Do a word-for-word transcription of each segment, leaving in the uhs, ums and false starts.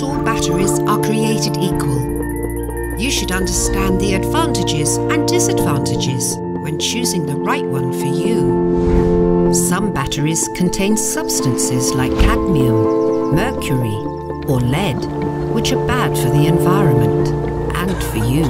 not all batteries are created equal. You should understand the advantages and disadvantages when choosing the right one for you. Some batteries contain substances like cadmium, mercury, or lead, which are bad for the environment and for you.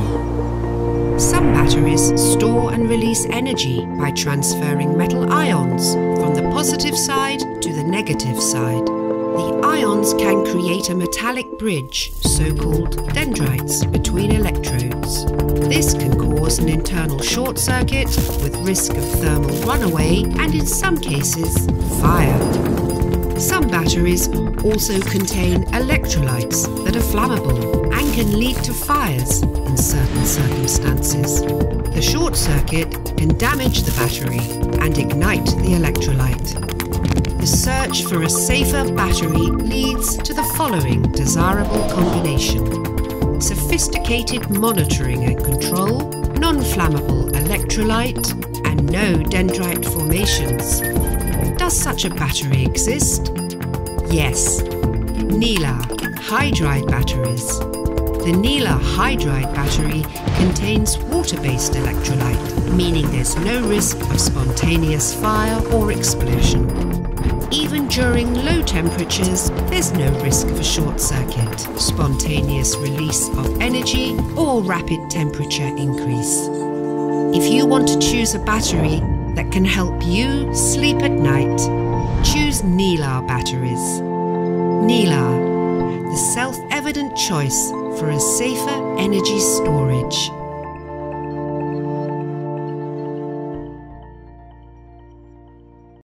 Some batteries store and release energy by transferring metal ions from the positive side to the negative side. The ions can create a metallic bridge, so-called dendrites, between electrodes. This can cause an internal short circuit with risk of thermal runaway and, in some cases, fire. Some batteries also contain electrolytes that are flammable and can lead to fires in certain circumstances. The short circuit can damage the battery and ignite the electrolyte. The search for a safer battery leads to the following desirable combination: sophisticated monitoring and control, non-flammable electrolyte, and no dendrite formations. Does such a battery exist? Yes. N E L A hydride batteries. The N E L A hydride battery contains water-based electrolyte, meaning there's no risk of spontaneous fire or explosion. Even during low temperatures, there's no risk of a short circuit, spontaneous release of energy, or rapid temperature increase. If you want to choose a battery that can help you sleep at night, choose N E L A batteries. N E L A, the self-evident choice for a safer energy storage.